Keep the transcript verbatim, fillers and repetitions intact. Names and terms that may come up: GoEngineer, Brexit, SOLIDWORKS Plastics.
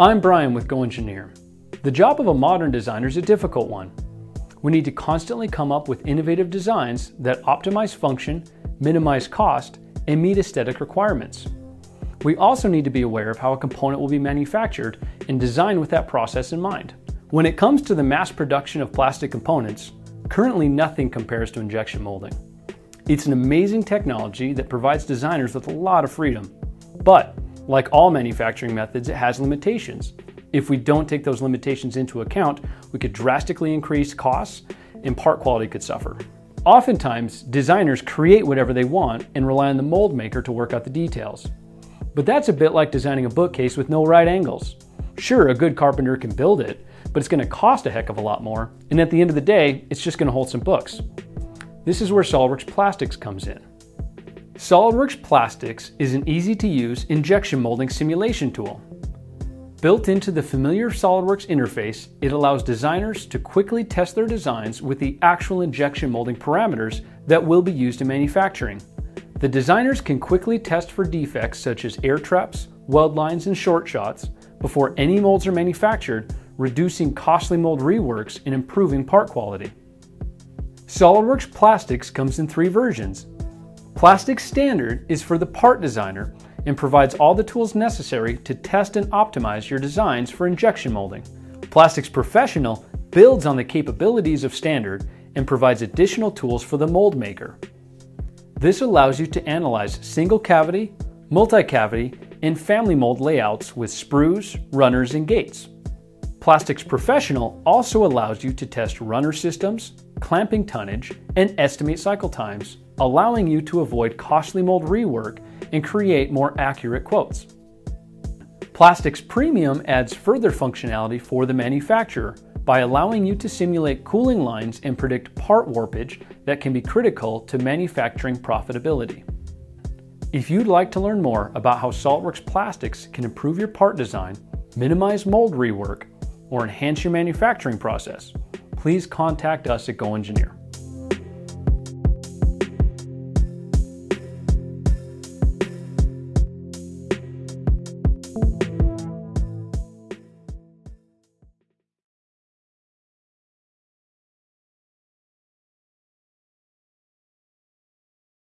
I'm Brian with GoEngineer. The job of a modern designer is a difficult one. We need to constantly come up with innovative designs that optimize function, minimize cost, and meet aesthetic requirements. We also need to be aware of how a component will be manufactured and designed with that process in mind. When it comes to the mass production of plastic components, currently nothing compares to injection molding. It's an amazing technology that provides designers with a lot of freedom, but like all manufacturing methods, it has limitations. If we don't take those limitations into account, we could drastically increase costs and part quality could suffer. Oftentimes, designers create whatever they want and rely on the mold maker to work out the details. But that's a bit like designing a bookcase with no right angles. Sure, a good carpenter can build it, but it's going to cost a heck of a lot more, and at the end of the day, it's just going to hold some books. This is where SOLIDWORKS Plastics comes in. SOLIDWORKS Plastics is an easy-to-use injection molding simulation tool. Built into the familiar SOLIDWORKS interface, it allows designers to quickly test their designs with the actual injection molding parameters that will be used in manufacturing. The designers can quickly test for defects such as air traps, weld lines, and short shots before any molds are manufactured, reducing costly mold reworks and improving part quality. SOLIDWORKS Plastics comes in three versions. Plastics Standard is for the part designer and provides all the tools necessary to test and optimize your designs for injection molding. Plastics Professional builds on the capabilities of Standard and provides additional tools for the mold maker. This allows you to analyze single cavity, multi-cavity, and family mold layouts with sprues, runners, and gates. Plastics Professional also allows you to test runner systems, clamping tonnage, and estimate cycle times, allowing you to avoid costly mold rework and create more accurate quotes. Plastics Premium adds further functionality for the manufacturer by allowing you to simulate cooling lines and predict part warpage that can be critical to manufacturing profitability. If you'd like to learn more about how SOLIDWORKS Plastics can improve your part design, minimize mold rework, or enhance your manufacturing process, please contact us at GoEngineer. Thank you.